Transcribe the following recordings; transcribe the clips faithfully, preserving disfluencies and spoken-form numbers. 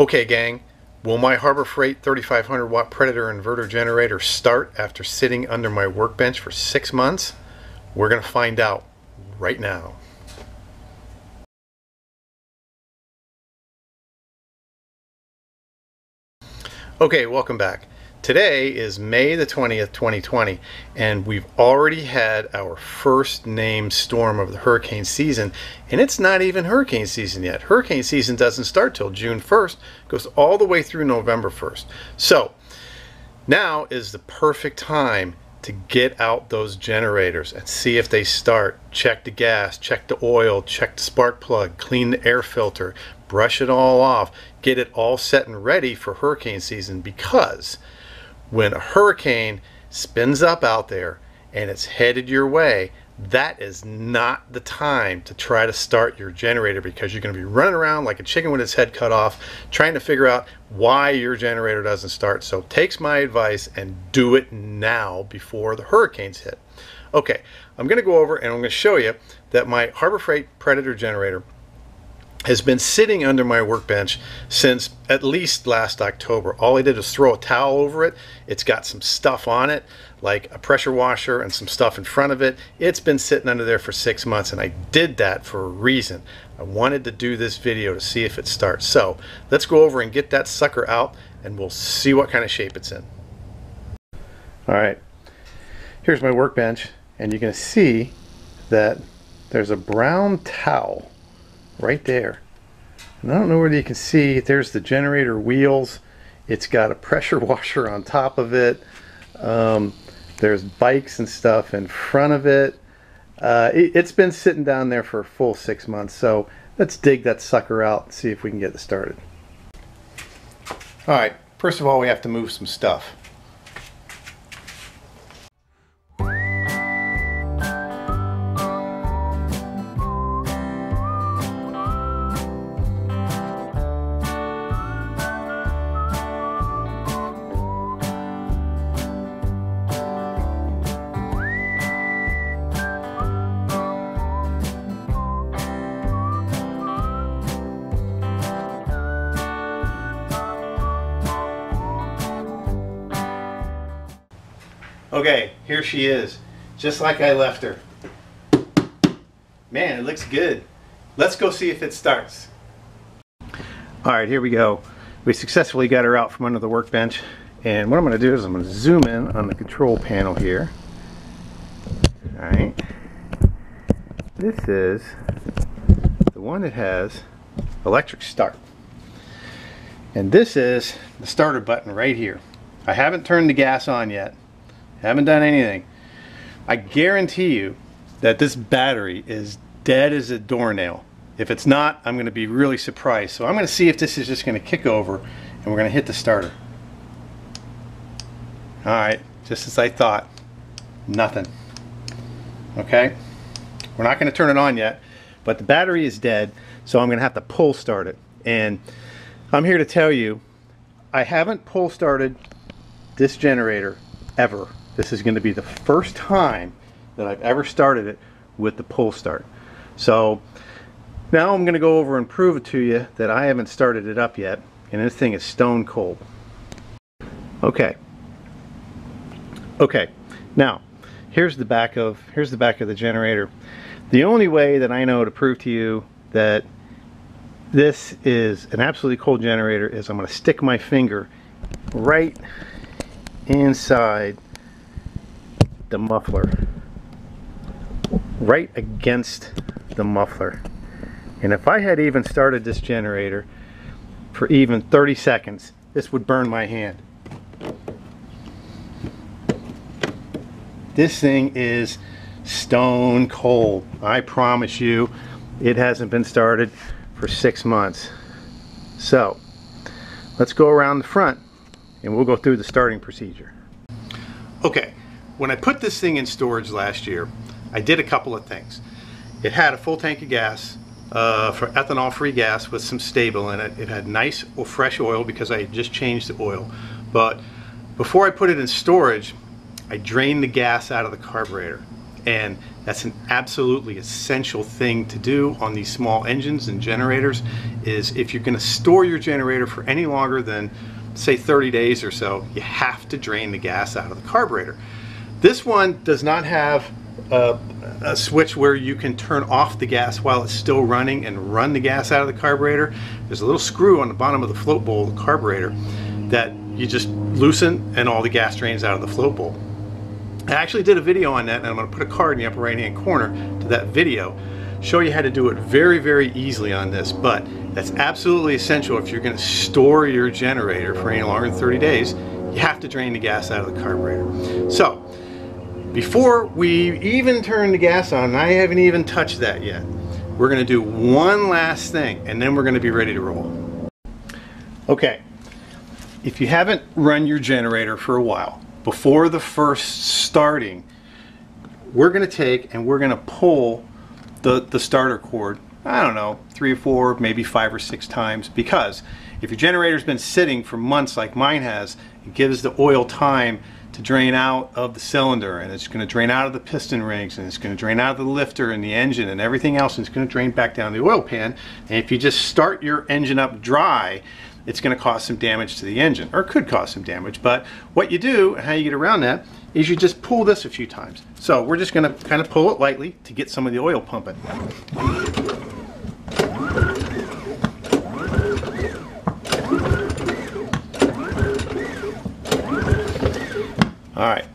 Okay gang, will my Harbor Freight thirty-five hundred watt Predator inverter generator start after sitting under my workbench for six months? We're going to find out right now. Okay, welcome back. Today is May the twentieth, twenty twenty, and we've already had our first named storm of the hurricane season, and it's not even hurricane season yet. Hurricane season doesn't start till June first, goes all the way through November first. So now is the perfect time to get out those generators and see if they start. Check the gas, check the oil, check the spark plug, clean the air filter, brush it all off, get it all set and ready for hurricane season, because when a hurricane spins up out there and it's headed your way, that is not the time to try to start your generator, because you're going to be running around like a chicken with its head cut off trying to figure out why your generator doesn't start. So take my advice and do it now before the hurricanes hit. Okay, I'm going to go over and I'm going to show you that my Harbor Freight Predator generator has been sitting under my workbench since at least last October. All I did was throw a towel over it. It's got some stuff on it, like a pressure washer and some stuff in front of it. It's been sitting under there for six months, and I did that for a reason. I wanted to do this video to see if it starts. So let's go over and get that sucker out, and we'll see what kind of shape it's in. All right, here's my workbench, and you can see that there's a brown towel right there. And I don't know whether you can see, there's the generator wheels. It's got a pressure washer on top of it. Um, there's bikes and stuff in front of it. Uh, it. It's been sitting down there for a full six months. So let's dig that sucker out and see if we can get it started. All right, first of all, we have to move some stuff. Okay, here she is, just like I left her. Man, it looks good. Let's go see if it starts. All right, here we go. We successfully got her out from under the workbench, and what I'm going to do is I'm going to zoom in on the control panel here. All right, this is the one that has electric start, and this is the starter button right here. I haven't turned the gas on yet. Haven't done anything. I guarantee you that this battery is dead as a doornail. If it's not, I'm going to be really surprised. So I'm going to see if this is just going to kick over, and we're going to hit the starter. All right, just as I thought, nothing. Okay, we're not going to turn it on yet, but the battery is dead, so I'm going to have to pull start it. And I'm here to tell you, I haven't pull started this generator ever. This is going to be the first time that I've ever started it with the pull start. So now I'm going to go over and prove it to you that I haven't started it up yet, and this thing is stone cold. Okay. Okay. Now, here's the back of here's the back of the generator. The only way that I know to prove to you that this is an absolutely cold generator is I'm going to stick my finger right inside the muffler, right against the muffler. And if I had even started this generator for even thirty seconds, this would burn my hand. This thing is stone cold. I promise you, it hasn't been started for six months. So let's go around the front and we'll go through the starting procedure. Okay. When I put this thing in storage last year, I did a couple of things. It had a full tank of gas, uh, for ethanol-free gas with some Stabil in it. It had nice or fresh oil because I had just changed the oil. But before I put it in storage, I drained the gas out of the carburetor. And that's an absolutely essential thing to do on these small engines and generators, is if you're going to store your generator for any longer than say thirty days or so, you have to drain the gas out of the carburetor. This one does not have a, a switch where you can turn off the gas while it's still running and run the gas out of the carburetor. There's a little screw on the bottom of the float bowl of the carburetor that you just loosen and all the gas drains out of the float bowl. I actually did a video on that, and I'm going to put a card in the upper right hand corner to that video, show you how to do it very very easily on this. But that's absolutely essential. If you're going to store your generator for any longer than thirty days, you have to drain the gas out of the carburetor. So before we even turn the gas on, and I haven't even touched that yet, we're going to do one last thing and then we're going to be ready to roll. Okay, if you haven't run your generator for a while, before the first starting, we're going to take and we're going to pull the, the starter cord, I don't know, three or four, maybe five or six times, because if your generator's been sitting for months like mine has, it gives the oil time to drain out of the cylinder, and it's going to drain out of the piston rings, and it's going to drain out of the lifter and the engine and everything else, and it's going to drain back down the oil pan. And if you just start your engine up dry, it's going to cause some damage to the engine, or could cause some damage. But what you do and how you get around that is you just pull this a few times. So we're just going to kind of pull it lightly to get some of the oil pumping. All right,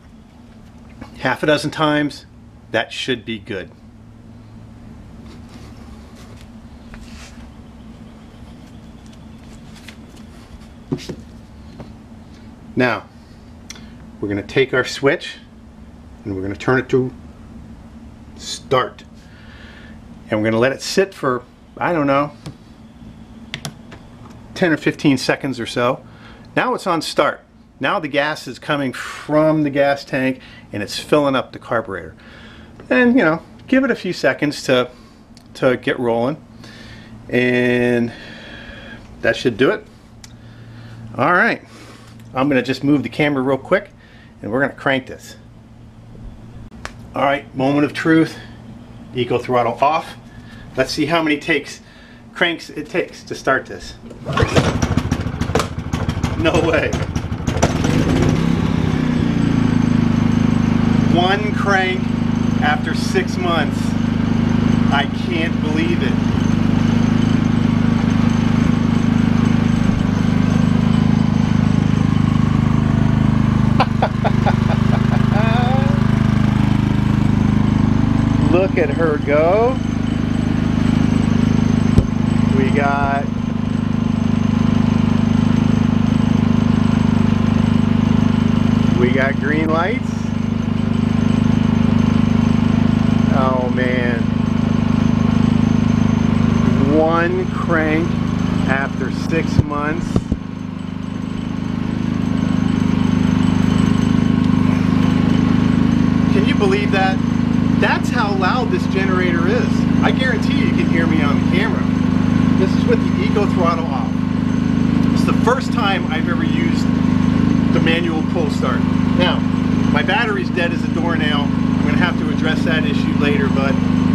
half a dozen times, that should be good. Now, we're going to take our switch and we're going to turn it to start. And we're going to let it sit for, I don't know, ten or fifteen seconds or so. Now it's on start. Now the gas is coming from the gas tank and it's filling up the carburetor. And, you know, give it a few seconds to, to get rolling. And that should do it. All right, I'm going to just move the camera real quick and we're going to crank this. All right, moment of truth, eco throttle off. Let's see how many takes, cranks it takes to start this. No way. One crank after six months. I can't believe it. Look at her go. We got we got green lights. Oh man. One crank after six months. Can you believe that? That's how loud this generator is. I guarantee you can hear me on the camera. This is with the eco throttle off. It's the first time I've ever used the manual pull start. Now, my battery's dead as a doornail. I'm going to have to address that issue later, but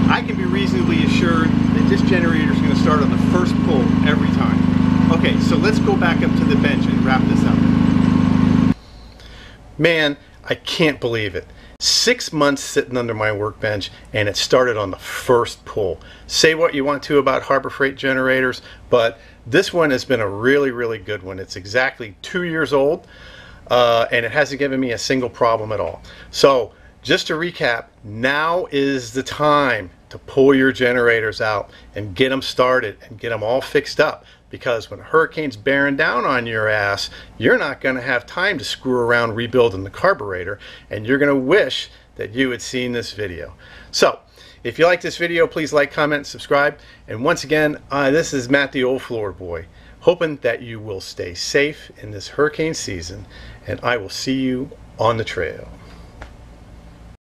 I can be reasonably assured that this generator is going to start on the first pull every time. Okay, so let's go back up to the bench and wrap this up. Man, I can't believe it. Six months sitting under my workbench and it started on the first pull. Say what you want to about Harbor Freight generators, but this one has been a really, really good one. It's exactly two years old uh, and it hasn't given me a single problem at all. So just to recap, now is the time to pull your generators out and get them started and get them all fixed up. Because when a hurricane's bearing down on your ass, you're not going to have time to screw around rebuilding the carburetor, and you're going to wish that you had seen this video. So, if you like this video, please like, comment, subscribe. And once again, uh, this is Matt the Old Floor Boy, hoping that you will stay safe in this hurricane season, and I will see you on the trail.